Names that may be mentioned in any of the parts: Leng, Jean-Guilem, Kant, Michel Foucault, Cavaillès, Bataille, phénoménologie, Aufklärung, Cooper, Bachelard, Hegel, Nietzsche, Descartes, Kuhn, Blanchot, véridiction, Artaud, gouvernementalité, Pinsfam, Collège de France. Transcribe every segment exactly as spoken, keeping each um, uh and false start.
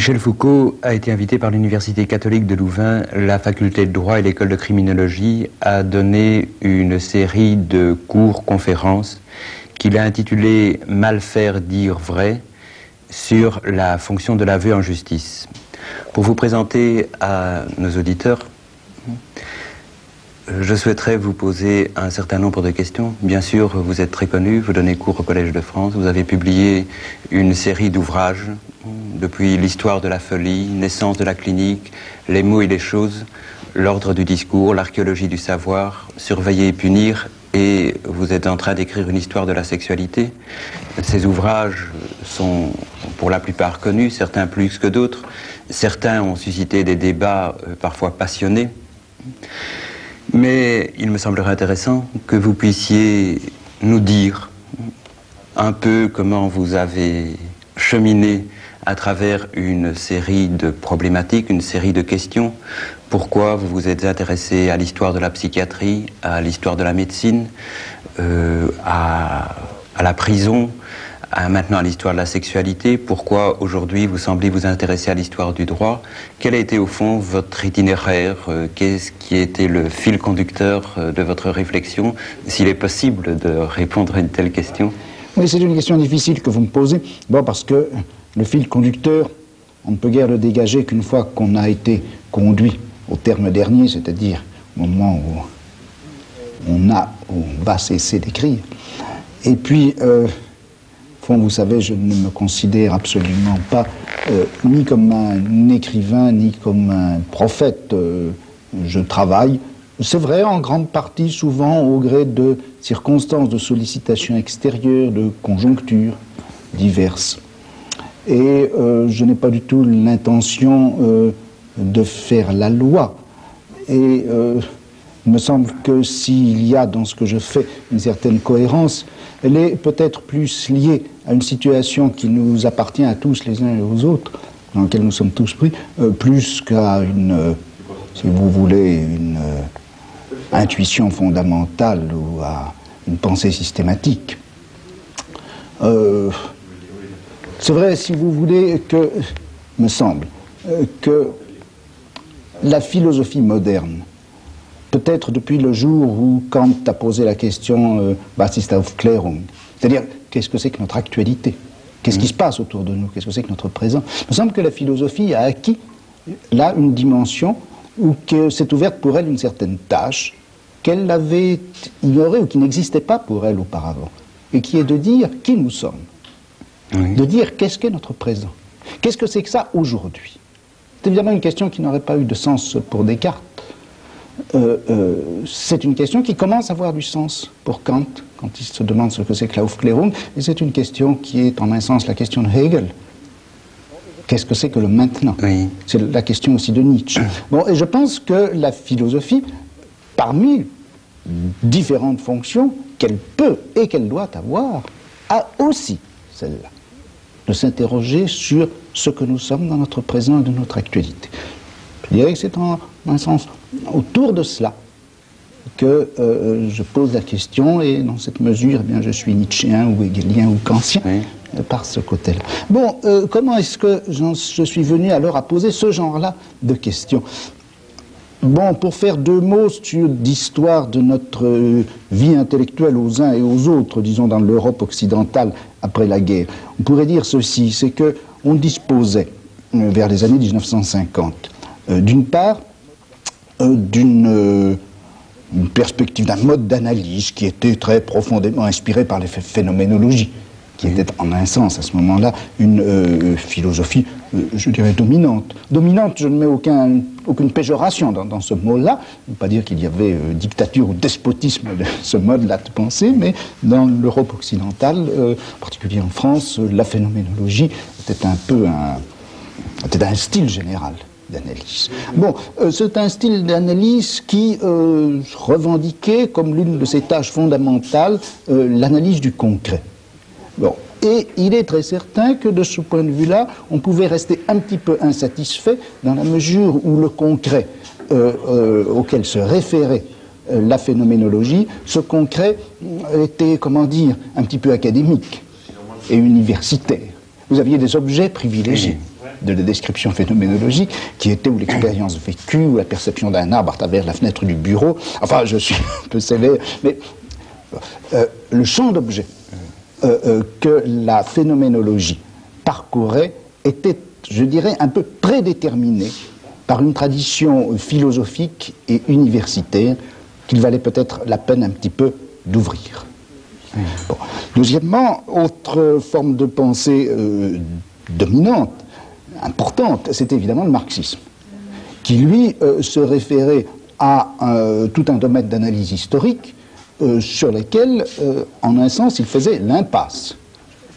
Michel Foucault a été invité par l'Université catholique de Louvain, la faculté de droit et l'école de criminologie à donner une série de cours, conférences qu'il a intitulé « Mal faire dire vrai » sur la fonction de l'aveu en justice. Pour vous présenter à nos auditeurs, je souhaiterais vous poser un certain nombre de questions. Bien sûr, vous êtes très connu, vous donnez cours au Collège de France, vous avez publié une série d'ouvrages, depuis l'histoire de la folie, naissance de la clinique, les mots et les choses, l'ordre du discours, l'archéologie du savoir, surveiller et punir, et vous êtes en train d'écrire une histoire de la sexualité. Ces ouvrages sont pour la plupart connus, certains plus que d'autres, certains ont suscité des débats parfois passionnés. Mais il me semblerait intéressant que vous puissiez nous dire un peu comment vous avez cheminé à travers une série de problématiques, une série de questions, pourquoi vous vous êtes intéressé à l'histoire de la psychiatrie, à l'histoire de la médecine, euh, à, à la prison, à maintenant à l'histoire de la sexualité, pourquoi aujourd'hui vous semblez vous intéresser à l'histoire du droit. Quel a été au fond votre itinéraire, qu'est-ce qui était le fil conducteur de votre réflexion, s'il est possible de répondre à une telle question? Oui, c'est une question difficile que vous me posez, bon, parce que le fil conducteur, on ne peut guère le dégager qu'une fois qu'on a été conduit au terme dernier, c'est-à-dire au moment où on, a, où on va cesser d'écrire. Et puis... Euh, vous savez, je ne me considère absolument pas euh, ni comme un écrivain, ni comme un prophète. Euh, je travaille, c'est vrai, en grande partie, souvent au gré de circonstances, de sollicitations extérieures, de conjonctures diverses. Et euh, je n'ai pas du tout l'intention euh, de faire la loi. Et euh, il me semble que s'il y a dans ce que je fais une certaine cohérence, elle est peut-être plus liée à une situation qui nous appartient à tous les uns et aux autres, dans laquelle nous sommes tous pris, euh, plus qu'à une, euh, si vous voulez, une euh, intuition fondamentale ou à une pensée systématique. Euh, c'est vrai, si vous voulez, que, me semble, euh, que la philosophie moderne, peut-être depuis le jour où Kant a posé la question euh, « Was ist Aufklärung ?» c'est-à-dire, qu'est-ce que c'est que notre actualité? Qu'est-ce qui se passe autour de nous? Qu'est-ce que c'est que notre présent? Il me semble que la philosophie a acquis là une dimension où s'est ouverte pour elle une certaine tâche qu'elle avait ignorée ou qui n'existait pas pour elle auparavant, et qui est de dire qui nous sommes, oui. De dire qu'est-ce qu'est notre présent, qu'est-ce que c'est que ça aujourd'hui. C'est évidemment une question qui n'aurait pas eu de sens pour Descartes. Euh, euh, c'est une question qui commence à avoir du sens pour Kant, quand il se demande ce que c'est que l'Aufklärung, et c'est une question qui est en un sens la question de Hegel. Qu'est-ce que c'est que le maintenant? Oui. C'est la question aussi de Nietzsche. Bon, et je pense que la philosophie, parmi différentes fonctions qu'elle peut et qu'elle doit avoir, a aussi celle-là, de s'interroger sur ce que nous sommes dans notre présent et de notre actualité. Je dirais que c'est en un sens autour de cela que euh, je pose la question, et dans cette mesure, eh bien, je suis nietzschéen ou hegelien ou kantien, oui. euh, par ce côté-là. Bon, euh, comment est-ce que je suis venu alors à poser ce genre-là de questions? Bon, pour faire deux mots d'histoire de notre euh, vie intellectuelle aux uns et aux autres, disons dans l'Europe occidentale après la guerre, on pourrait dire ceci, c'est que on disposait, euh, vers les années mille neuf cent cinquante, euh, d'une part, d'une euh, perspective, d'un mode d'analyse qui était très profondément inspiré par les phénoménologies, qui était en un sens à ce moment-là une euh, philosophie, euh, je dirais, dominante. Dominante, je ne mets aucun, aucune péjoration dans, dans ce mot-là, je ne veux pas dire qu'il y avait euh, dictature ou despotisme de ce mode-là de pensée, mais dans l'Europe occidentale, euh, en particulier en France, euh, la phénoménologie était un peu un, était un style général d'analyse. Bon, euh, c'est un style d'analyse qui euh, revendiquait comme l'une de ses tâches fondamentales euh, l'analyse du concret. Bon, et il est très certain que de ce point de vue-là, on pouvait rester un petit peu insatisfait dans la mesure où le concret euh, euh, auquel se référait euh, la phénoménologie, ce concret était, comment dire, un petit peu académique et universitaire. Vous aviez des objets privilégiés. de la description phénoménologique, qui était ou l'expérience vécue, ou la perception d'un arbre à travers la fenêtre du bureau. Enfin, je suis un peu sévère, mais euh, le champ d'objets euh, euh, que la phénoménologie parcourait était, je dirais, un peu prédéterminé par une tradition philosophique et universitaire qu'il valait peut-être la peine un petit peu d'ouvrir. Bon. Deuxièmement, autre forme de pensée euh, dominante, importante, c'est évidemment le marxisme, qui lui euh, se référait à euh, tout un domaine d'analyse historique euh, sur lequel, euh, en un sens, il faisait l'impasse.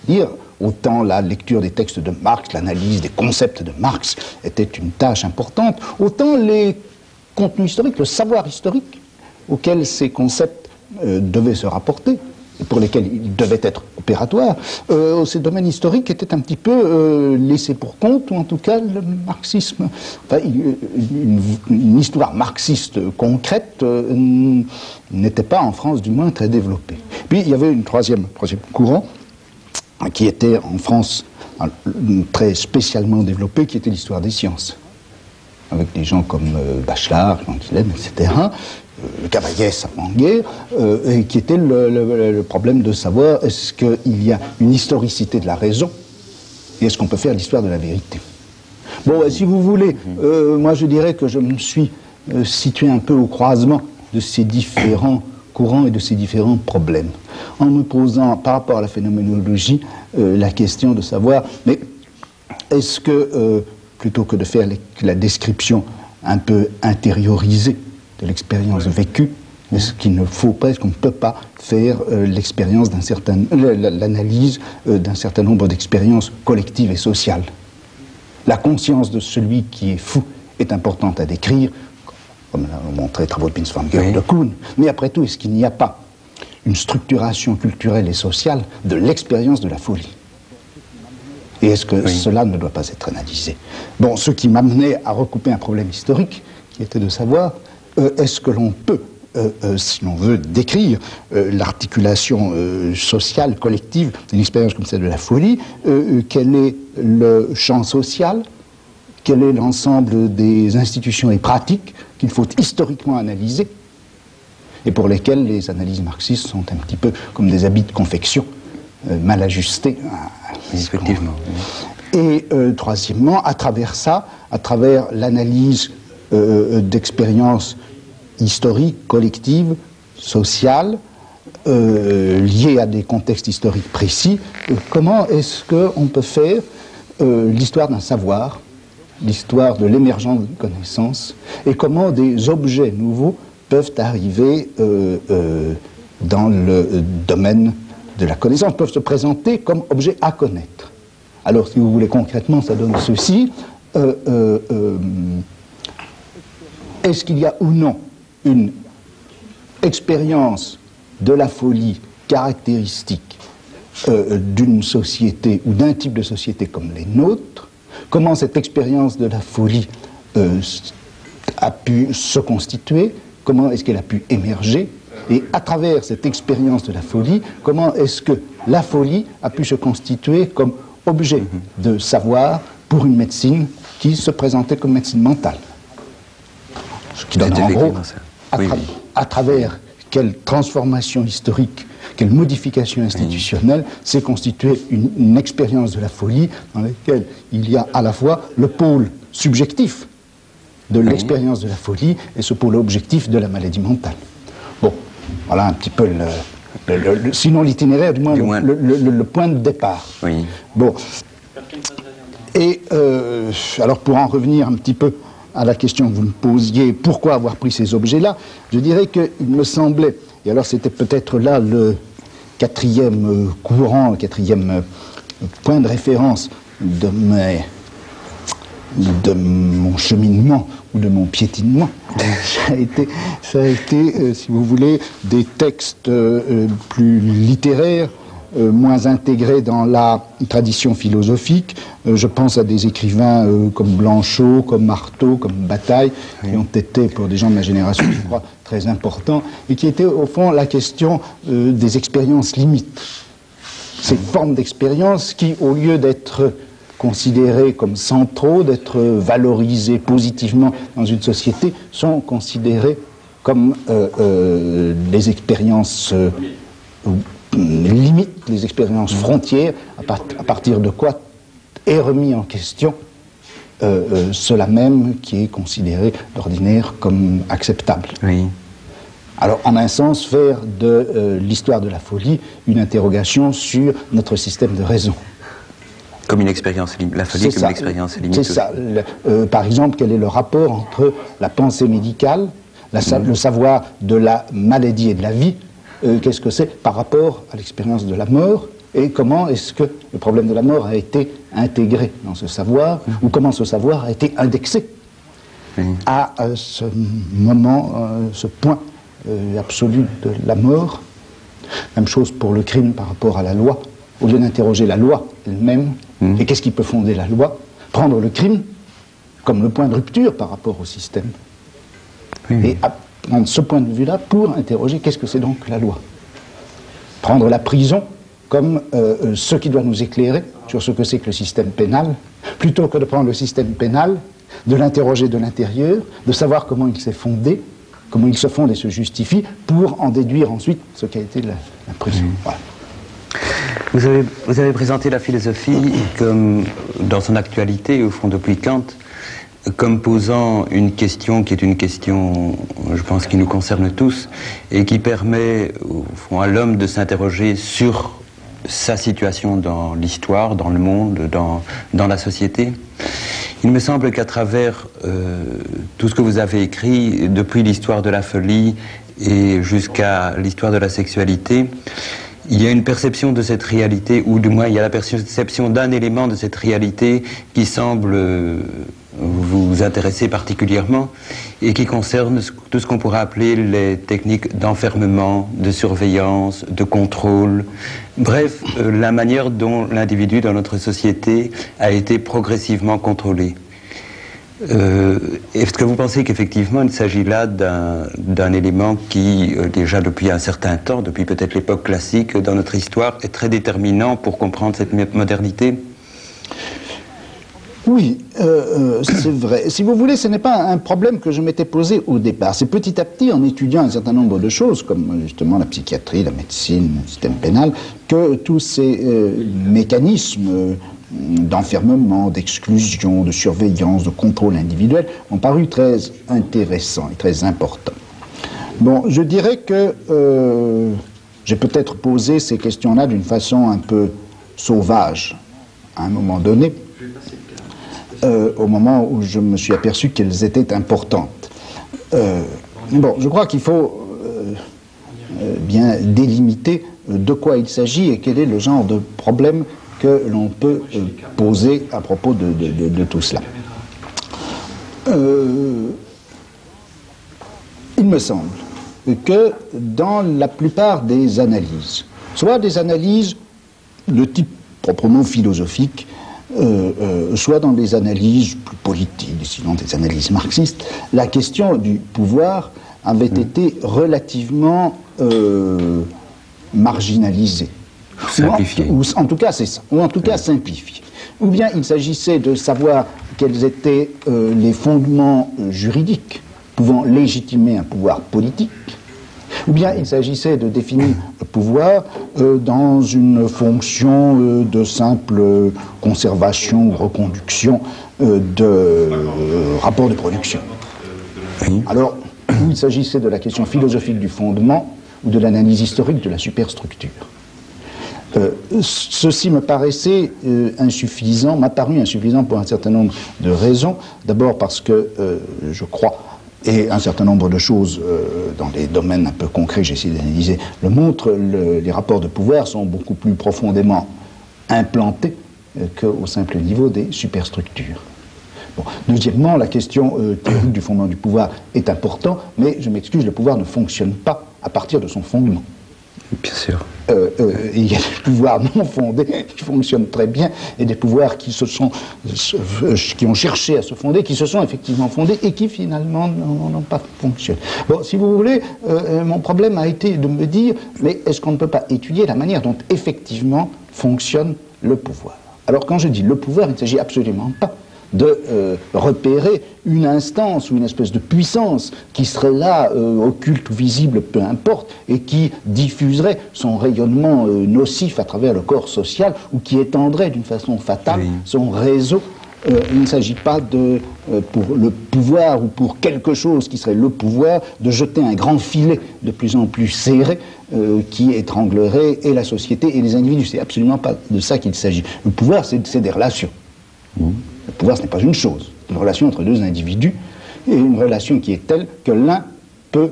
C'est-à-dire, autant la lecture des textes de Marx, l'analyse des concepts de Marx était une tâche importante, autant les contenus historiques, le savoir historique auquel ces concepts euh, devaient se rapporter, et pour lesquels ils devaient être opératoires, euh, ces domaines historiques étaient un petit peu euh, laissés pour compte, ou en tout cas le marxisme, enfin, une, une histoire marxiste concrète euh, n'était pas en France du moins très développée. Puis il y avait une troisième, troisième courant qui était en France très spécialement développé, qui était l'histoire des sciences, avec des gens comme euh, Bachelard, Jean-Guilem, et cetera, le Cavaillès avant-guerre, euh, et qui était le, le, le problème de savoir est-ce qu'il y a une historicité de la raison et est-ce qu'on peut faire l'histoire de la vérité. Bon, si vous voulez, euh, moi je dirais que je me suis euh, situé un peu au croisement de ces différents courants et de ces différents problèmes, en me posant par rapport à la phénoménologie euh, la question de savoir, mais est-ce que, euh, plutôt que de faire les, la description un peu intériorisée de l'expérience vécue, est-ce qu'il ne faut pas, est-ce qu'on ne peut pas faire euh, l'expérience d'un certain, l'analyse euh, d'un certain nombre d'expériences collectives et sociales? La conscience de celui qui est fou est importante à décrire, comme l'ont montré les travaux de Pinsfam et de Kuhn. Mais après tout, est-ce qu'il n'y a pas une structuration culturelle et sociale de l'expérience de la folie? Et est-ce que oui. cela ne doit pas être analysé? Bon, ce qui m'amenait à recouper un problème historique, qui était de savoir, euh, est-ce que l'on peut, euh, euh, si l'on veut décrire euh, l'articulation euh, sociale, collective, d'une expérience comme celle de la folie, euh, quel est le champ social, quel est l'ensemble des institutions et pratiques qu'il faut historiquement analyser, et pour lesquelles les analyses marxistes sont un petit peu comme des habits de confection, euh, mal ajustés. Effectivement. Et euh, troisièmement, à travers ça, à travers l'analyse euh, d'expériences historiques, collectives, sociales, euh, liées à des contextes historiques précis, euh, comment est-ce qu'on peut faire euh, l'histoire d'un savoir, l'histoire de l'émergence de connaissances, et comment des objets nouveaux peuvent arriver euh, euh, dans le domaine de la connaissance, peuvent se présenter comme objets à connaître. Alors, si vous voulez, concrètement, ça donne ceci. Euh, euh, euh, est-ce qu'il y a ou non une expérience de la folie caractéristique euh, d'une société ou d'un type de société comme les nôtres? Comment cette expérience de la folie euh, a pu se constituer? Comment est-ce qu'elle a pu émerger? Et à travers cette expérience de la folie, comment est-ce que la folie a pu se constituer comme objet de savoir pour une médecine qui se présentait comme médecine mentale? Ce qui donne en gros, à, tra à travers quelle transformation historique, quelle modification institutionnelle s'est constituée une, une expérience de la folie dans laquelle il y a à la fois le pôle subjectif de l'expérience de la folie et ce pôle objectif de la maladie mentale. Bon, voilà un petit peu le, le, le, le sinon l'itinéraire, du moins, du le, moins. Le, le, le, le point de départ. Oui. Bon. Et euh, alors pour en revenir un petit peu à la question que vous me posiez, pourquoi avoir pris ces objets-là, je dirais qu'il me semblait, et alors c'était peut-être là le quatrième courant, le quatrième point de référence de, mes, de mon cheminement ou de mon piétinement, ça a été, ça a été euh, si vous voulez, des textes euh, plus littéraires, Euh, moins intégrés dans la tradition philosophique. Euh, je pense à des écrivains euh, comme Blanchot, comme Artaud, comme Bataille, oui. qui ont été, pour des gens de ma génération, je crois, très importants, et qui étaient, au fond, la question euh, des expériences limites. Ces formes d'expériences qui, au lieu d'être considérés comme centraux, d'être valorisés positivement dans une société, sont considérés comme euh, euh, des expériences euh, limites, les expériences frontières, à, part, à partir de quoi est remis en question euh, euh, cela même qui est considéré d'ordinaire comme acceptable. Oui. Alors, en un sens, faire de euh, l'histoire de la folie une interrogation sur notre système de raison. Comme une expérience, la folie comme une expérience limitée. C'est ça. Le, euh, par exemple, quel est le rapport entre la pensée médicale, la, mmh. le savoir de la maladie et de la vie, euh, qu'est-ce que c'est par rapport à l'expérience de la mort, et comment est-ce que le problème de la mort a été intégré dans ce savoir, mmh. ou comment ce savoir a été indexé mmh. à euh, ce moment, euh, ce point euh, absolu de la mort. Même chose pour le crime par rapport à la loi. Au lieu d'interroger la loi elle-même, mmh. et qu'est-ce qui peut fonder la loi, prendre le crime comme le point de rupture par rapport au système. Mmh. Et à prendre ce point de vue-là pour interroger qu'est-ce que c'est donc la loi. Prendre la prison comme euh, ce qui doit nous éclairer sur ce que c'est que le système pénal, plutôt que de prendre le système pénal, de l'interroger de l'intérieur, de savoir comment il s'est fondé, comment il se fonde et se justifie, pour en déduire ensuite ce qu'a été la, la prison. Mmh. Voilà. Vous avez, vous avez présenté la philosophie comme, dans son actualité, au fond depuis Kant, comme posant une question qui est une question, je pense, qui nous concerne tous, et qui permet au fond, à l'homme de s'interroger sur sa situation dans l'histoire, dans le monde, dans, dans la société. Il me semble qu'à travers euh, tout ce que vous avez écrit, depuis l'histoire de la folie et jusqu'à l'histoire de la sexualité, il y a une perception de cette réalité, ou du moins il y a la perception d'un élément de cette réalité qui semble vous intéresser particulièrement et qui concerne tout ce qu'on pourrait appeler les techniques d'enfermement, de surveillance, de contrôle. Bref, la manière dont l'individu dans notre société a été progressivement contrôlé. Euh, Est-ce que vous pensez qu'effectivement il s'agit là d'un élément qui, euh, déjà depuis un certain temps, depuis peut-être l'époque classique dans notre histoire, est très déterminant pour comprendre cette modernité? Oui, euh, euh, c'est vrai. Si vous voulez, ce n'est pas un problème que je m'étais posé au départ. C'est petit à petit, en étudiant un certain nombre de choses, comme justement la psychiatrie, la médecine, le système pénal, que tous ces euh, mécanismes... Euh, d'enfermement, d'exclusion, de surveillance, de contrôle individuel, ont paru très intéressants et très importants. Bon, je dirais que euh, j'ai peut-être posé ces questions-là d'une façon un peu sauvage, à un moment donné, euh, au moment où je me suis aperçu qu'elles étaient importantes. Euh, bon, je crois qu'il faut euh, euh, bien délimiter de quoi il s'agit et quel est le genre de problème que l'on peut euh, poser à propos de, de, de, de tout cela. Euh, il me semble que dans la plupart des analyses, soit des analyses de type proprement philosophique, euh, euh, soit dans des analyses plus politiques, sinon des analyses marxistes, la question du pouvoir avait mmh. été relativement euh, marginalisée. Simplifié. Ou, en tout cas, c'est ça. Ou en tout cas, simplifié. Ou bien il s'agissait de savoir quels étaient euh, les fondements juridiques pouvant légitimer un pouvoir politique. Ou bien il s'agissait de définir le pouvoir euh, dans une fonction euh, de simple conservation ou reconduction euh, de euh, rapport de production. Alors, il s'agissait de la question philosophique du fondement ou de l'analyse historique de la superstructure. Euh, ceci me paraissait euh, insuffisant, m'a paru insuffisant pour un certain nombre de raisons. D'abord parce que euh, je crois, et un certain nombre de choses euh, dans des domaines un peu concrets, j'ai essayé d'analyser, le montre, le, les rapports de pouvoir sont beaucoup plus profondément implantés euh, qu'au simple niveau des superstructures. Bon. Deuxièmement, la question euh, théorique du fondement du pouvoir est importante, mais je m'excuse, le pouvoir ne fonctionne pas à partir de son fondement. Bien sûr. Euh, euh, il y a des pouvoirs non fondés qui fonctionnent très bien et des pouvoirs qui, se sont, qui ont cherché à se fonder, qui se sont effectivement fondés et qui finalement n'ont pas fonctionné. Bon, si vous voulez, euh, mon problème a été de me dire, mais est-ce qu'on ne peut pas étudier la manière dont effectivement fonctionne le pouvoir ? Alors quand je dis le pouvoir, il ne s'agit absolument pas de euh, repérer une instance ou une espèce de puissance qui serait là, euh, occulte ou visible, peu importe, et qui diffuserait son rayonnement euh, nocif à travers le corps social ou qui étendrait d'une façon fatale oui. son réseau. Euh, il ne s'agit pas de, euh, pour le pouvoir ou pour quelque chose qui serait le pouvoir, de jeter un grand filet de plus en plus serré euh, qui étranglerait et la société et les individus. C'est absolument pas de ça qu'il s'agit. Le pouvoir, c'est des relations. Mmh. Le pouvoir, ce n'est pas une chose. C'est une relation entre deux individus et une relation qui est telle que l'un peut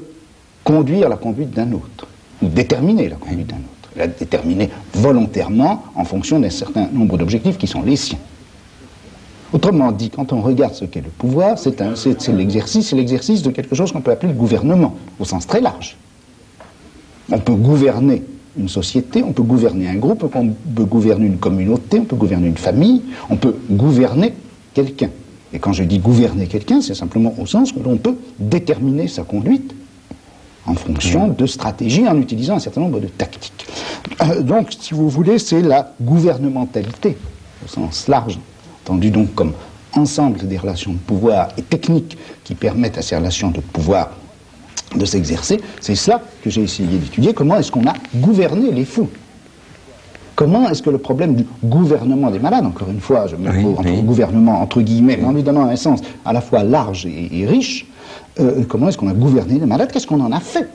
conduire la conduite d'un autre, ou déterminer la conduite d'un autre. La déterminer volontairement en fonction d'un certain nombre d'objectifs qui sont les siens. Autrement dit, quand on regarde ce qu'est le pouvoir, c'est l'exercice l'exercice de quelque chose qu'on peut appeler le gouvernement, au sens très large. On peut gouverner une société, on peut gouverner un groupe, on peut gouverner une communauté, on peut gouverner une famille, on peut gouverner quelqu'un. Et quand je dis gouverner quelqu'un, c'est simplement au sens que l'on peut déterminer sa conduite en fonction de stratégies, en utilisant un certain nombre de tactiques. Euh, donc, si vous voulez, c'est la gouvernementalité, au sens large, entendu donc comme ensemble des relations de pouvoir et techniques qui permettent à ces relations de pouvoir de s'exercer. C'est cela que j'ai essayé d'étudier. Comment est-ce qu'on a gouverné les fous? Comment est-ce que le problème du gouvernement des malades, encore une fois, je mets oui, entre oui. gouvernement, entre guillemets, mais en lui donnant un sens à la fois large et, et riche, euh, comment est-ce qu'on a gouverné les malades? Qu'est-ce qu'on en a fait?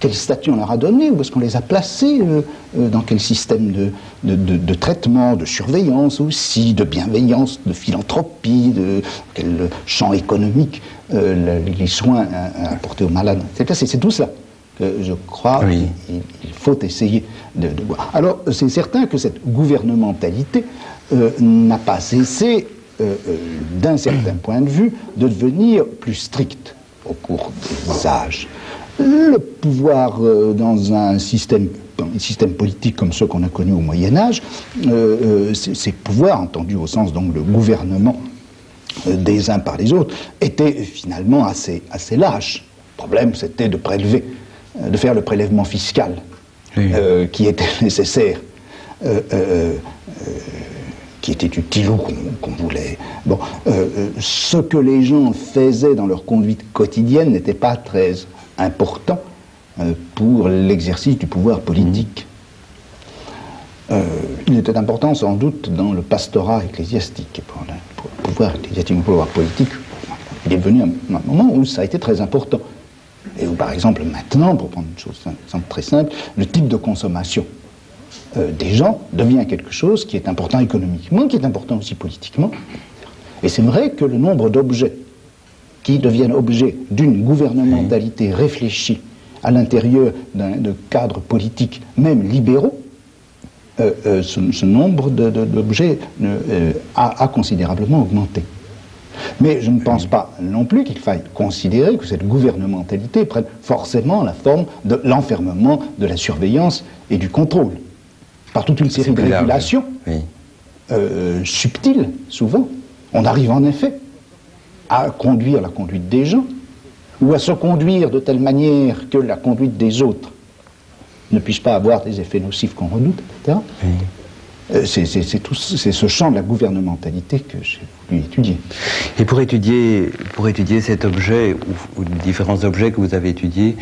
Quel statut on leur a donné? Où est-ce qu'on les a placés? euh, euh, Dans quel système de, de, de, de traitement, de surveillance aussi, de bienveillance, de philanthropie, de quel champ économique euh, le, les soins euh, apportés aux malades? C'est tout cela que je crois oui. qu'il il faut essayer de, de voir. Alors, c'est certain que cette gouvernementalité euh, n'a pas cessé, euh, euh, d'un certain point de vue, de devenir plus stricte au cours des âges. Le pouvoir euh, dans un système, un système politique comme ceux qu'on a connus au Moyen-Âge, euh, euh, ces pouvoirs, entendus au sens donc le gouvernement euh, des uns par les autres, étaient finalement assez, assez lâches. Le problème, c'était de prélever, euh, de faire le prélèvement fiscal oui. euh, qui était nécessaire, euh, euh, euh, qui était utile ou qu'on qu'on voulait. Bon, euh, euh, ce que les gens faisaient dans leur conduite quotidienne n'était pas très important euh, pour l'exercice du pouvoir politique. Euh, il était important sans doute dans le pastorat ecclésiastique. Pour le pouvoir ecclésiastique, pour le pouvoir politique, il est venu un, un moment où ça a été très important. Et où, par exemple, maintenant, pour prendre une chose simple, très simple, le type de consommation euh, des gens devient quelque chose qui est important économiquement, qui est important aussi politiquement. Et c'est vrai que le nombre d'objets qui deviennent objet d'une gouvernementalité réfléchie à l'intérieur de cadres politiques, même libéraux, euh, euh, ce, ce nombre d'objets euh, a, a considérablement augmenté. Mais je ne pense pas non plus qu'il faille considérer que cette gouvernementalité prenne forcément la forme de l'enfermement, de la surveillance et du contrôle, par toute une série de régulations oui. euh, subtiles, souvent. On arrive en effet à conduire la conduite des gens, ou à se conduire de telle manière que la conduite des autres ne puisse pas avoir des effets nocifs qu'on redoute, et cetera. Oui. Euh, c'est ce champ de la gouvernementalité que j'ai voulu étudier. Et pour étudier, pour étudier cet objet, ou, ou différents objets que vous avez étudiés,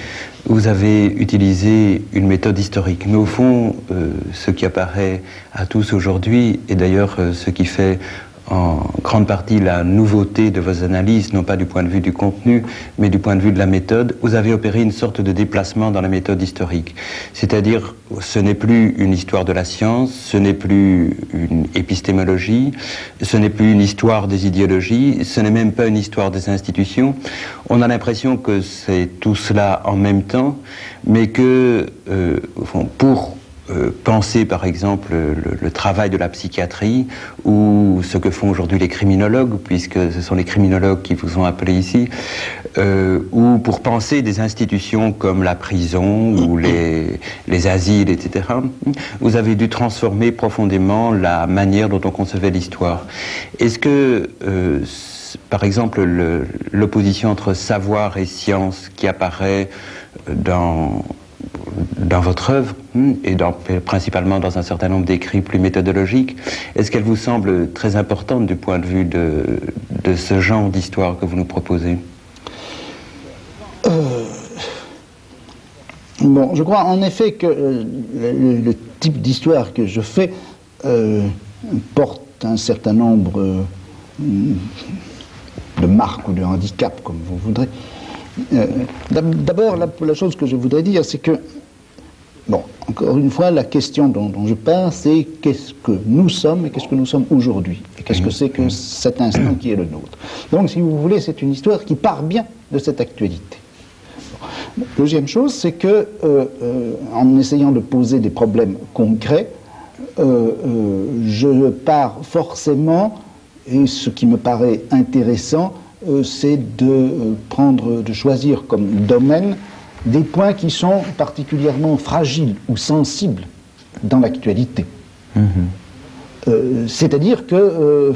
vous avez utilisé une méthode historique. Mais au fond, euh, ce qui apparaît à tous aujourd'hui, et d'ailleurs euh, ce qui fait en grande partie la nouveauté de vos analyses, non pas du point de vue du contenu, mais du point de vue de la méthode, vous avez opéré une sorte de déplacement dans la méthode historique. C'est-à-dire, ce n'est plus une histoire de la science, ce n'est plus une épistémologie, ce n'est plus une histoire des idéologies, ce n'est même pas une histoire des institutions. On a l'impression que c'est tout cela en même temps, mais que, euh, pour... Euh, penser par exemple le, le travail de la psychiatrie ou ce que font aujourd'hui les criminologues, puisque ce sont les criminologues qui vous ont appelé ici, euh, ou pour penser des institutions comme la prison ou les, les asiles, et cetera, vous avez dû transformer profondément la manière dont on concevait l'histoire. Est-ce que euh, par exemple l'opposition entre savoir et science qui apparaît dans dans votre œuvre, et dans, principalement dans un certain nombre d'écrits plus méthodologiques, est-ce qu'elle vous semble très importante du point de vue de, de ce genre d'histoire que vous nous proposez? euh, Bon, je crois en effet que euh, le, le type d'histoire que je fais euh, porte un certain nombre euh, de marques ou de handicaps, comme vous voudrez. Euh, D'abord, la, la chose que je voudrais dire, c'est que, bon, encore une fois, la question dont, dont je parle, c'est qu'est-ce que nous sommes et qu'est-ce que nous sommes aujourd'hui, et qu'est-ce que c'est que cet instant qui est le nôtre. Donc, si vous voulez, c'est une histoire qui part bien de cette actualité. Bon. Deuxième chose, c'est que, euh, euh, en essayant de poser des problèmes concrets, euh, euh, je pars forcément, et ce qui me paraît intéressant, Euh, c'est de prendre, de choisir comme domaine des points qui sont particulièrement fragiles ou sensibles dans l'actualité. Mmh. Euh, c'est-à-dire que euh,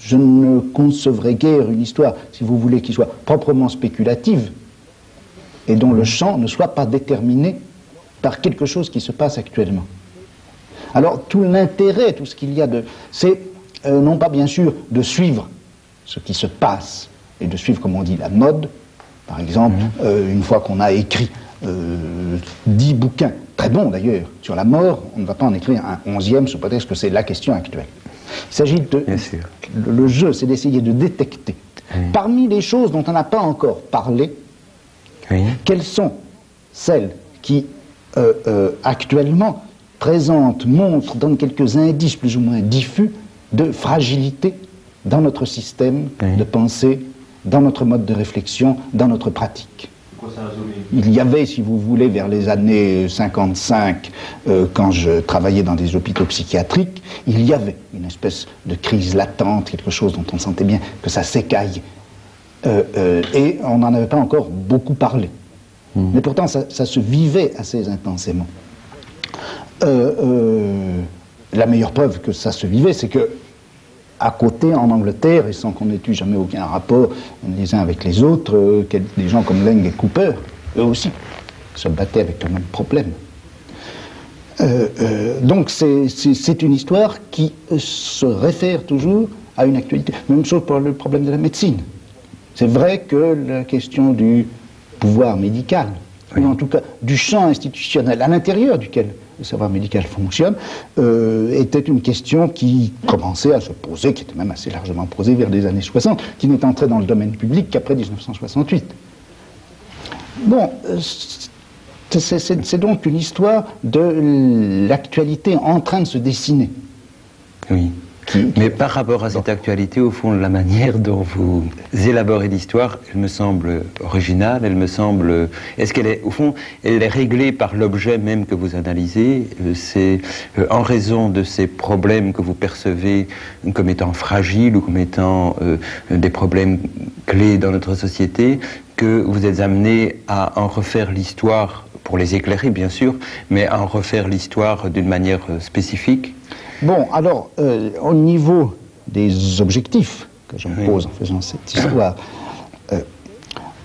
je ne concevrai guère une histoire, si vous voulez, qui soit proprement spéculative et dont le champ ne soit pas déterminé par quelque chose qui se passe actuellement. Alors tout l'intérêt, tout ce qu'il y a de... c'est euh, non pas bien sûr de suivre ce qui se passe, et de suivre, comme on dit, la mode. Par exemple, mmh. euh, une fois qu'on a écrit euh, dix bouquins, très bons d'ailleurs, sur la mort, on ne va pas en écrire un onzième sous prétexte que c'est la question actuelle. Il s'agit de... Le, le jeu, c'est d'essayer de détecter, oui, parmi les choses dont on n'a pas encore parlé, oui, quelles sont celles qui, euh, euh, actuellement, présentent, montrent, donnent quelques indices plus ou moins diffus de fragilité dans notre système, oui, de pensée, dans notre mode de réflexion, dans notre pratique. Il y avait, si vous voulez, vers les années cinquante-cinq, euh, quand je travaillais dans des hôpitaux psychiatriques, il y avait une espèce de crise latente, quelque chose dont on sentait bien que ça s'écaille. Euh, euh, et on n'en avait pas encore beaucoup parlé. Mmh. Mais pourtant, ça, ça se vivait assez intensément. Euh, euh, la meilleure preuve que ça se vivait, c'est que à côté, en Angleterre, et sans qu'on ait eu jamais aucun rapport les uns avec les autres, euh, des gens comme Leng et Cooper, eux aussi, se battaient avec le même problème. Euh, euh, donc c'est une histoire qui se réfère toujours à une actualité. Même chose pour le problème de la médecine. C'est vrai que la question du pouvoir médical, oui, ou en tout cas du champ institutionnel à l'intérieur duquel le savoir médical fonctionne, euh, était une question qui commençait à se poser, qui était même assez largement posée vers les années soixante, qui n'est entrée dans le domaine public qu'après mille neuf cent soixante-huit. Bon, c'est donc une histoire de l'actualité en train de se dessiner. Oui, mais par rapport à cette actualité, au fond, la manière dont vous élaborez l'histoire, elle me semble originale, elle me semble... Est-ce qu'elle est, au fond, elle est réglée par l'objet même que vous analysez? C'est euh, en raison de ces problèmes que vous percevez comme étant fragiles ou comme étant euh, des problèmes clés dans notre société que vous êtes amené à en refaire l'histoire, pour les éclairer bien sûr, mais à en refaire l'histoire d'une manière spécifique? Bon, alors, euh, au niveau des objectifs que je me pose en faisant cette histoire, euh,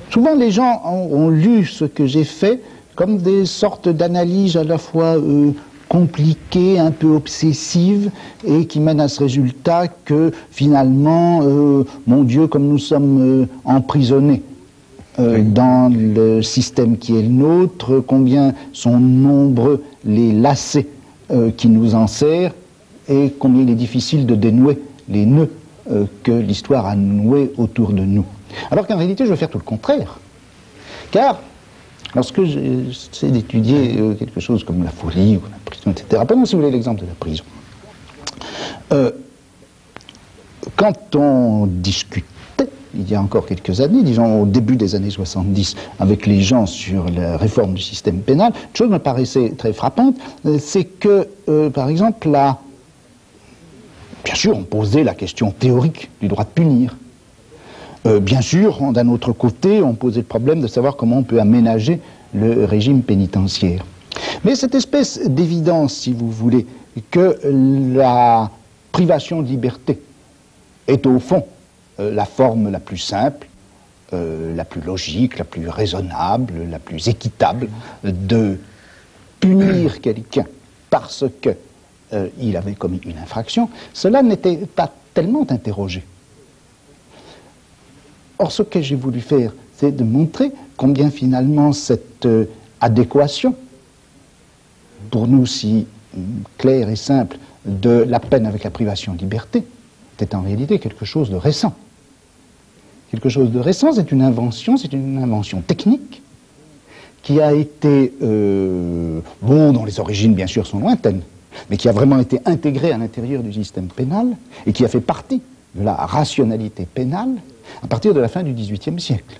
souvent les gens ont, ont lu ce que j'ai fait comme des sortes d'analyses à la fois euh, compliquées, un peu obsessives, et qui mènent à ce résultat que finalement, euh, mon Dieu, comme nous sommes euh, emprisonnés Euh, oui, dans le système qui est le nôtre, combien sont nombreux les lacets euh, qui nous en serrent, et combien il est difficile de dénouer les nœuds euh, que l'histoire a noués autour de nous. Alors qu'en réalité, je veux faire tout le contraire. Car, lorsque j'essaie d'étudier euh, quelque chose comme la folie ou la prison, et cetera, prenons si vous voulez l'exemple de la prison. Euh, quand on discute, il y a encore quelques années, disons au début des années soixante-dix, avec les gens sur la réforme du système pénal, une chose me paraissait très frappante, c'est que, euh, par exemple, la... bien sûr, on posait la question théorique du droit de punir. Euh, bien sûr, d'un autre côté, on posait le problème de savoir comment on peut aménager le régime pénitentiaire. Mais cette espèce d'évidence, si vous voulez, que la privation de liberté est au fond Euh, la forme la plus simple, euh, la plus logique, la plus raisonnable, la plus équitable de punir quelqu'un parce que euh, il avait commis une infraction, cela n'était pas tellement interrogé. Or, ce que j'ai voulu faire, c'est de montrer combien finalement cette euh, adéquation, pour nous si euh, claire et simple, de la peine avec la privation de liberté, était en réalité quelque chose de récent. Quelque chose de récent, c'est une invention, c'est une invention technique qui a été, euh, bon, dont les origines bien sûr sont lointaines, mais qui a vraiment été intégrée à l'intérieur du système pénal et qui a fait partie de la rationalité pénale à partir de la fin du dix-huitième siècle.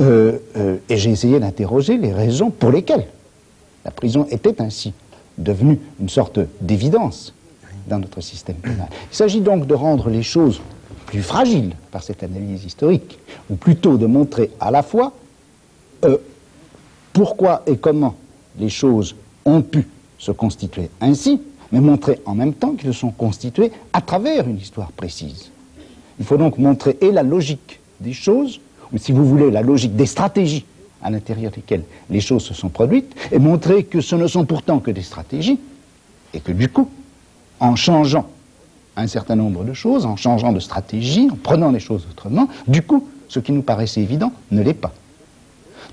Euh, euh, et j'ai essayé d'interroger les raisons pour lesquelles la prison était ainsi devenue une sorte d'évidence dans notre système pénal. Il s'agit donc de rendre les choses plus fragiles par cette analyse historique, ou plutôt de montrer à la fois euh, pourquoi et comment les choses ont pu se constituer ainsi, mais montrer en même temps qu'elles se sont constituées à travers une histoire précise. Il faut donc montrer et la logique des choses, ou si vous voulez, la logique des stratégies à l'intérieur desquelles les choses se sont produites, et montrer que ce ne sont pourtant que des stratégies, et que du coup, en changeant un certain nombre de choses, en changeant de stratégie, en prenant les choses autrement, du coup, ce qui nous paraissait évident ne l'est pas.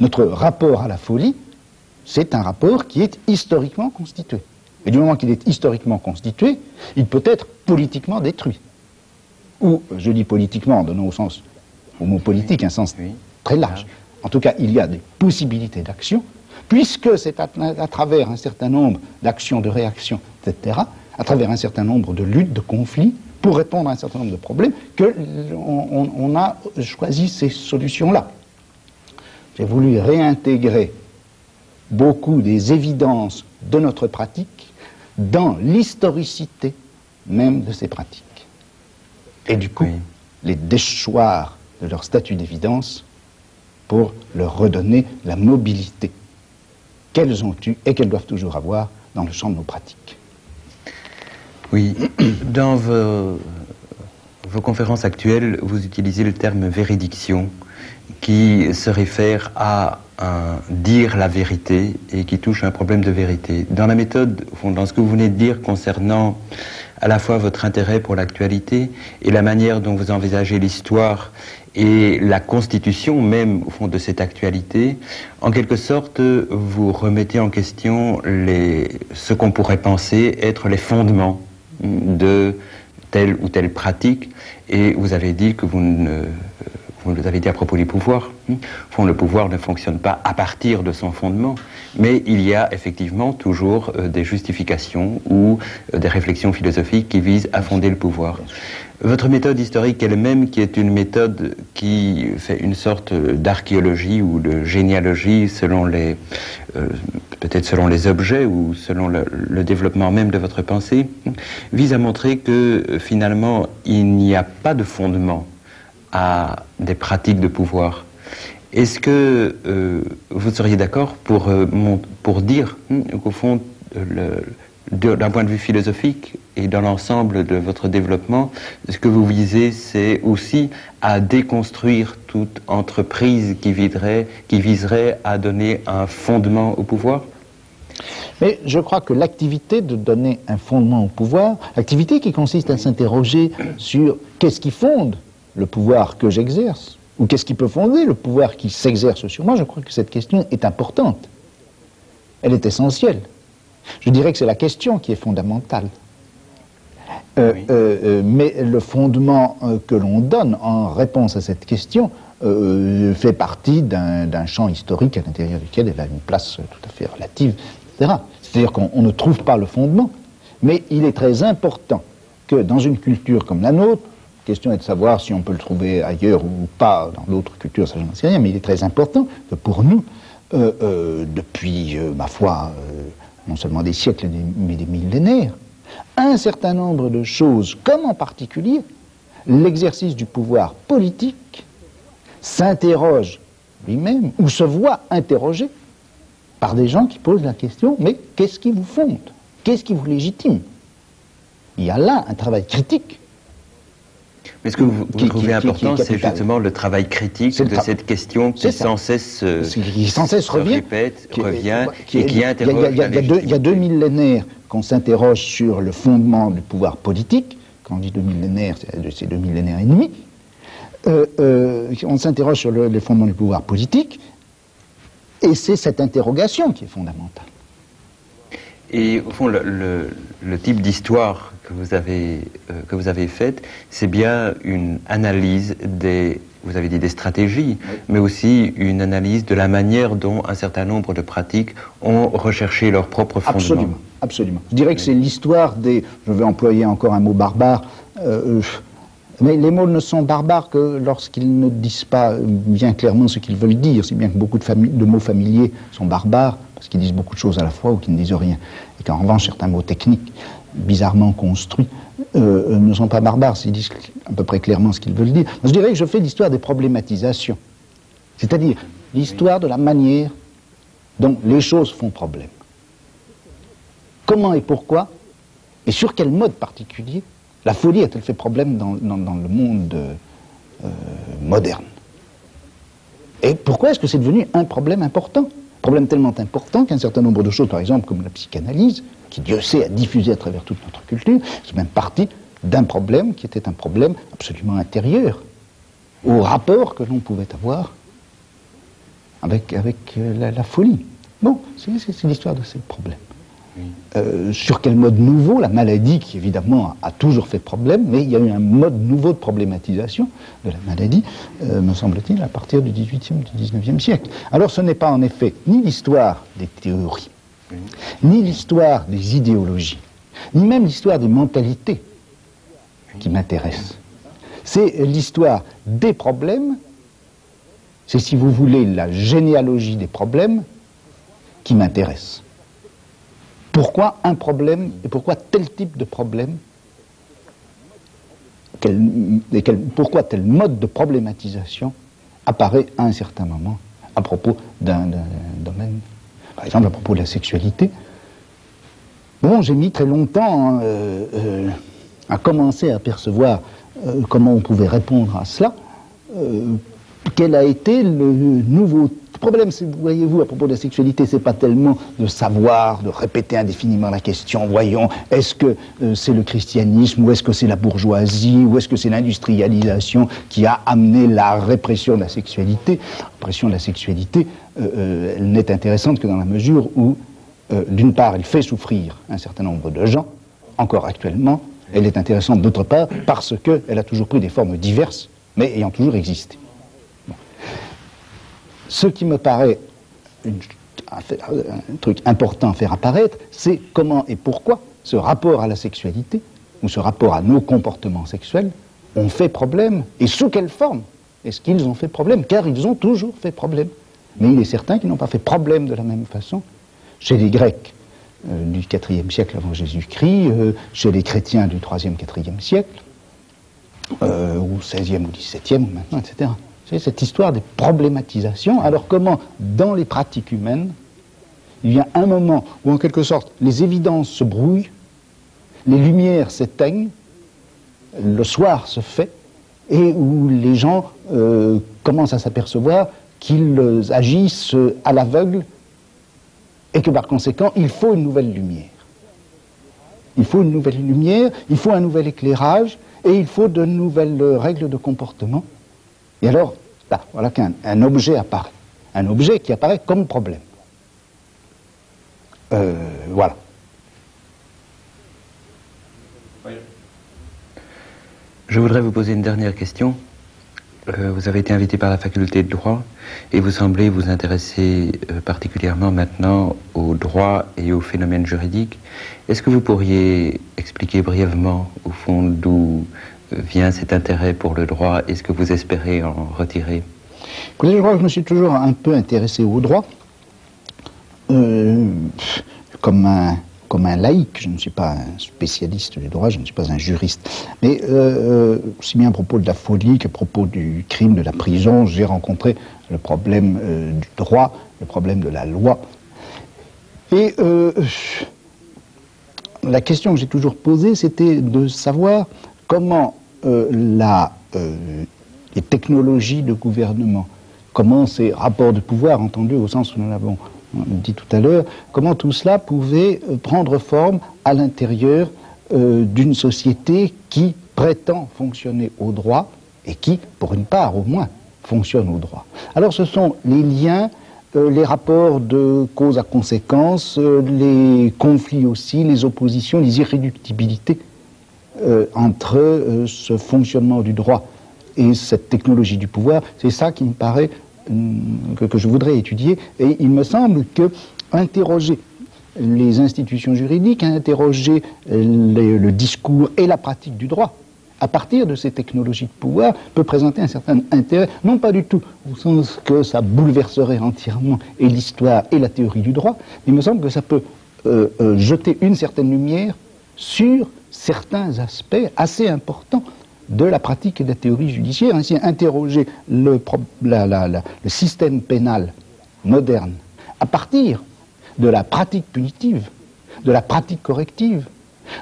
Notre rapport à la folie, c'est un rapport qui est historiquement constitué. Et du moment qu'il est historiquement constitué, il peut être politiquement détruit. Ou, je dis politiquement, en donnant au sens, au mot politique, un sens très large. En tout cas, il y a des possibilités d'action, puisque c'est à, à travers un certain nombre d'actions, de réactions, et cetera, à travers un certain nombre de luttes, de conflits, pour répondre à un certain nombre de problèmes, que on, on a choisi ces solutions-là. J'ai voulu réintégrer beaucoup des évidences de notre pratique dans l'historicité même de ces pratiques. Et du coup, oui. les déchoir de leur statut d'évidence pour leur redonner la mobilité qu'elles ont eue et qu'elles doivent toujours avoir dans le champ de nos pratiques. Oui, dans vos, vos conférences actuelles, vous utilisez le terme véridiction qui se réfère à un dire la vérité et qui touche à un problème de vérité. Dans la méthode, dans ce que vous venez de dire concernant à la fois votre intérêt pour l'actualité et la manière dont vous envisagez l'histoire et la constitution même, au fond, de cette actualité, en quelque sorte, vous remettez en question les, ce qu'on pourrait penser être les fondements de telle ou telle pratique, et vous avez dit que vous ne... Vous nous avez dit à propos du pouvoir. Le pouvoir ne fonctionne pas à partir de son fondement, mais il y a effectivement toujours des justifications ou des réflexions philosophiques qui visent à fonder le pouvoir. Votre méthode historique elle-même, qui est une méthode qui fait une sorte d'archéologie ou de généalogie selon les, euh, peut-être selon les objets ou selon le, le développement même de votre pensée, vise à montrer que finalement il n'y a pas de fondement à des pratiques de pouvoir. Est-ce que euh, vous seriez d'accord pour, euh, pour dire hein, qu'au fond, euh, d'un point de vue philosophique et dans l'ensemble de votre développement, ce que vous visez, c'est aussi à déconstruire toute entreprise qui viderait, qui viserait à donner un fondement au pouvoir? Mais je crois que l'activité de donner un fondement au pouvoir, l'activité qui consiste à s'interroger sur qu'est-ce qui fonde le pouvoir que j'exerce, ou qu'est-ce qui peut fonder le pouvoir qui s'exerce sur moi, je crois que cette question est importante. Elle est essentielle. Je dirais que c'est la question qui est fondamentale. Euh, oui. euh, mais le fondement que l'on donne en réponse à cette question euh, fait partie d'un champ historique à l'intérieur duquel elle a une place tout à fait relative, et cetera. C'est-à-dire qu'on ne trouve pas le fondement, mais il est très important que dans une culture comme la nôtre, la question est de savoir si on peut le trouver ailleurs ou pas, dans d'autres cultures, ça je n'en sais rien, mais il est très important que pour nous, euh, euh, depuis, euh, ma foi, euh, non seulement des siècles, mais des millénaires, un certain nombre de choses, comme en particulier l'exercice du pouvoir politique, s'interroge lui-même, ou se voit interrogé par des gens qui posent la question, mais qu'est-ce qui vous fonde? Qu'est-ce qui vous légitime? Il y a là un travail critique Mais ce que vous, vous qui, trouvez qui, important, c'est justement le travail critique le de tra cette question qui sans cesse, euh, qui sans cesse se revient, répète, qui, revient qui, et qui interroge. Il y a, y a, y a, y a, deux, y a deux millénaires qu'on s'interroge sur le fondement du pouvoir politique. Quand on dit deux millénaires, c'est deux millénaires et demi. Euh, euh, on s'interroge sur le, le fondement du pouvoir politique, et c'est cette interrogation qui est fondamentale. Et au fond, le, le, le type d'histoire que vous avez, euh, que vous avez faite, c'est bien une analyse des, vous avez dit des stratégies, oui, mais aussi une analyse de la manière dont un certain nombre de pratiques ont recherché leur propre fondement. Absolument, absolument. Je dirais que c'est l'histoire des, je vais employer encore un mot barbare, euh, mais les mots ne sont barbares que lorsqu'ils ne disent pas bien clairement ce qu'ils veulent dire, si bien que beaucoup de, fami de mots familiers sont barbares, parce qu'ils disent beaucoup de choses à la fois ou qu'ils ne disent rien. Et qu'en revanche, certains mots techniques, bizarrement construits, euh, ne sont pas barbares, s'ils disent à peu près clairement ce qu'ils veulent dire. Je dirais que je fais l'histoire des problématisations, c'est-à-dire l'histoire de la manière dont les choses font problème. Comment et pourquoi, et sur quel mode particulier, la folie a-t-elle fait problème dans, dans, dans le monde euh, moderne? Et pourquoi est-ce que c'est devenu un problème important? Problème tellement important qu'un certain nombre de choses, par exemple, comme la psychanalyse, qui, Dieu sait, a diffusé à travers toute notre culture, c'est même partie d'un problème qui était un problème absolument intérieur au rapport que l'on pouvait avoir avec, avec euh, la, la folie. Bon, c'est l'histoire de ces problèmes. Oui. Euh, sur quel mode nouveau? La maladie, qui évidemment a, a toujours fait problème, mais il y a eu un mode nouveau de problématisation de la maladie, euh, me semble-t-il, à partir du dix-huitième, du dix-neuvième siècle. Alors ce n'est pas en effet ni l'histoire des théories, oui, ni l'histoire des idéologies, ni même l'histoire des mentalités qui m'intéresse. C'est l'histoire des problèmes, c'est si vous voulez la généalogie des problèmes qui m'intéresse. Pourquoi un problème, et pourquoi tel type de problème, quel, et quel, pourquoi tel mode de problématisation apparaît à un certain moment à propos d'un domaine, par exemple à propos de la sexualité. Bon, j'ai mis très longtemps euh, euh, à commencer à percevoir euh, comment on pouvait répondre à cela, euh, quel a été le nouveau Le problème, voyez-vous, à propos de la sexualité, c'est pas tellement de savoir, de répéter indéfiniment la question, voyons, est-ce que euh, c'est le christianisme, ou est-ce que c'est la bourgeoisie, ou est-ce que c'est l'industrialisation qui a amené la répression de la sexualité. La répression de la sexualité euh, euh, n'est intéressante que dans la mesure où, euh, d'une part, elle fait souffrir un certain nombre de gens, encore actuellement, elle est intéressante d'autre part, parce qu'elle a toujours pris des formes diverses, mais ayant toujours existé. Ce qui me paraît une, un, un truc important à faire apparaître, c'est comment et pourquoi ce rapport à la sexualité, ou ce rapport à nos comportements sexuels, ont fait problème, et sous quelle forme est-ce qu'ils ont fait problème, car ils ont toujours fait problème. Mais il est certain qu'ils n'ont pas fait problème de la même façon chez les Grecs euh, du quatrième siècle avant Jésus-Christ, euh, chez les chrétiens du troisième, quatrième siècle, euh, ou seizième ou dix-septième, ou maintenant, et cetera. C'est cette histoire des problématisations. Alors comment, dans les pratiques humaines, il y a un moment où, en quelque sorte, les évidences se brouillent, les lumières s'éteignent, le soir se fait, et où les gens euh, commencent à s'apercevoir qu'ils agissent à l'aveugle, et que par conséquent, il faut une nouvelle lumière. Il faut une nouvelle lumière, il faut un nouvel éclairage, et il faut de nouvelles règles de comportement. Et alors, là, voilà qu'un un objet apparaît. Un objet qui apparaît comme problème. Euh, voilà. Je voudrais vous poser une dernière question. Euh, vous avez été invité par la faculté de droit et vous semblez vous intéresser euh, particulièrement maintenant au droit et aux phénomènes juridiques. Est-ce que vous pourriez expliquer brièvement, au fond, d'où vient cet intérêt pour le droit et ce que vous espérez en retirer? Écoutez, je crois que je me suis toujours un peu intéressé au droit. Euh, comme, un, comme un laïc, je ne suis pas un spécialiste du droit, je ne suis pas un juriste. Mais euh, aussi bien à propos de la folie qu'à propos du crime, de la prison, j'ai rencontré le problème euh, du droit, le problème de la loi. Et euh, la question que j'ai toujours posée, c'était de savoir comment euh, la, euh, les technologies de gouvernement, comment ces rapports de pouvoir, entendus au sens où nous l'avons dit tout à l'heure, comment tout cela pouvait prendre forme à l'intérieur euh, d'une société qui prétend fonctionner au droit et qui, pour une part au moins, fonctionne au droit. Alors ce sont les liens, euh, les rapports de cause à conséquence, euh, les conflits aussi, les oppositions, les irréductibilités euh, entre euh, ce fonctionnement du droit et cette technologie du pouvoir. C'est ça qui me paraît euh, que, que je voudrais étudier, et il me semble que interroger les institutions juridiques, interroger les, le discours et la pratique du droit à partir de ces technologies de pouvoir peut présenter un certain intérêt, non pas du tout au sens que ça bouleverserait entièrement et l'histoire et la théorie du droit, mais il me semble que ça peut euh, euh, jeter une certaine lumière sur certains aspects assez importants de la pratique et de la théorie judiciaire. Ainsi, interroger le, la, la, la, le système pénal moderne à partir de la pratique punitive, de la pratique corrective,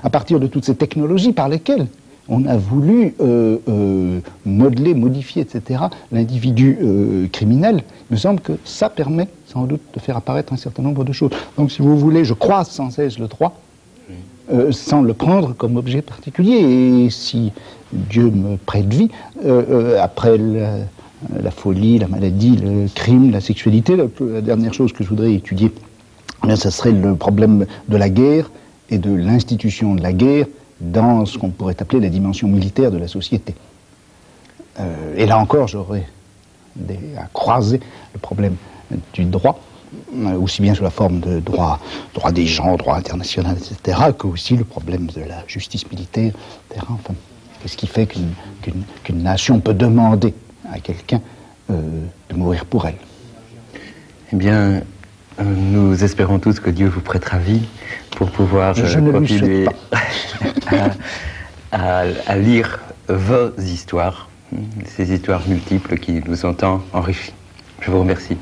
à partir de toutes ces technologies par lesquelles on a voulu euh, euh, modeler, modifier, et cetera, l'individu euh, criminel, il me semble que ça permet sans doute de faire apparaître un certain nombre de choses. Donc si vous voulez, je croise sans cesse le droit, euh, sans le prendre comme objet particulier. Et si Dieu me prête vie, euh, euh, après la, la folie, la maladie, le crime, la sexualité, la, la dernière chose que je voudrais étudier, eh bien, ça serait le problème de la guerre et de l'institution de la guerre dans ce qu'on pourrait appeler la dimension militaire de la société. Euh, et là encore, j'aurais à croiser le problème du droit, euh, aussi bien sous la forme de droit, droit des gens, droit international, et cetera, que aussi le problème de la justice militaire, et cetera. Enfin, qu'est-ce qui fait qu'une qu'une, qu'une nation peut demander à quelqu'un euh, de mourir pour elle? Eh bien, euh, nous espérons tous que Dieu vous prêtera vie pour pouvoir euh, continuer à, à, à lire vos histoires, ces histoires multiples qui nous ont tant enrichis. Je vous remercie.